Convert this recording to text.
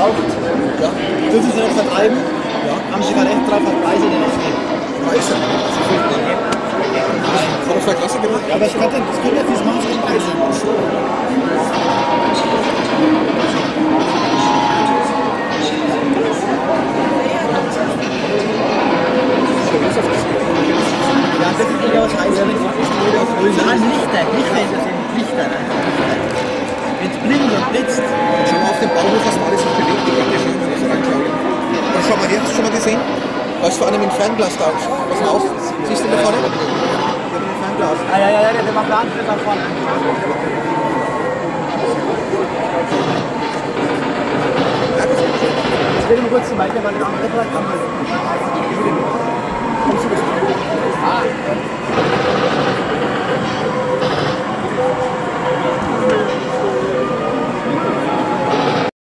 braucht. Ja. Tut sich nicht vertreiben. Ja. Haben Sie gerade echt drauf, hat Preise denn ausgegeben? Preise? Das hat doch schon klasse gemacht. Ja, aber es geht nicht, das machen Sie in Preise. Ja, das ist wieder was Heißes. Nein, nicht Lichter. Wenn es blinkt und blitzt. Schau mal auf den Bauhof, was alles sich bewegt. Und schau mal her, hast du schon mal gesehen? Was für einem im Fernglas da ist. Pass mal auf, siehst du da vorne? Ah ja, der macht einen Anschluss da vorne. Ich will nur kurz zum Beispiel mal den anderen Platz. Ah!